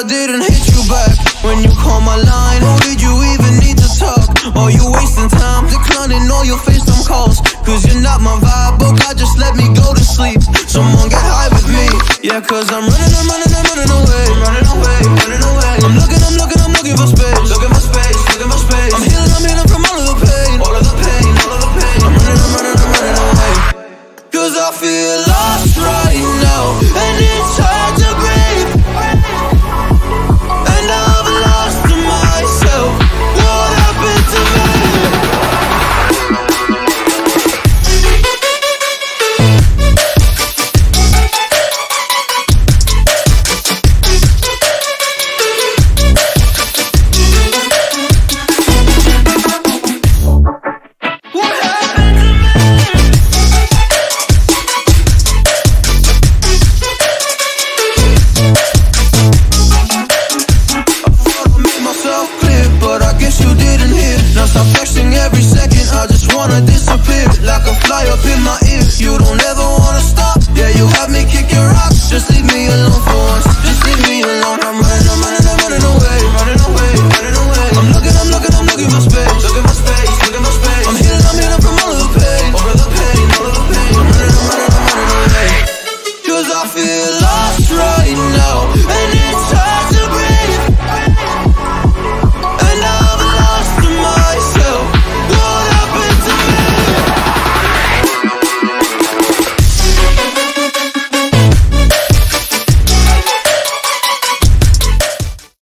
I didn't hit you back. When you call my line, oh, did you even need to talk? Are you wasting time? Declining all your FaceTime calls, cause you're not my vibe, but God just let me go to sleep. Someone get high with me. Yeah, cause I'm running away. I'm looking for space. Looking for space. I'm healing from all of the pain. I'm running away. Cause I feel lost, right?